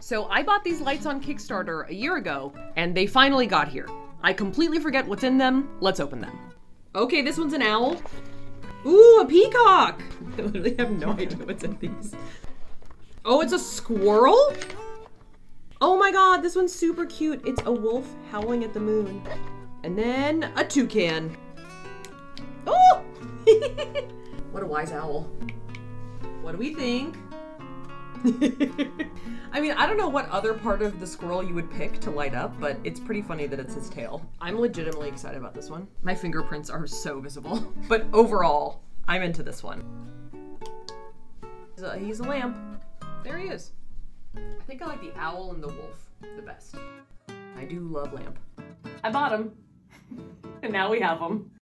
So I bought these lights on Kickstarter a year ago, and they finally got here. I completely forget what's in them. Let's open them. Okay, this one's an owl. Ooh, a peacock! I literally have no idea what's in these. Oh, it's a squirrel? Oh my god, this one's super cute. It's a wolf howling at the moon. And then a toucan. Oh! What a wise owl. What do we think? I mean, I don't know what other part of the squirrel you would pick to light up, but it's pretty funny that it's his tail. I'm legitimately excited about this one. My fingerprints are so visible. But overall, I'm into this one. He's a lamp. There he is. I think I like the owl and the wolf the best. I do love lamp. I bought him. And now we have him.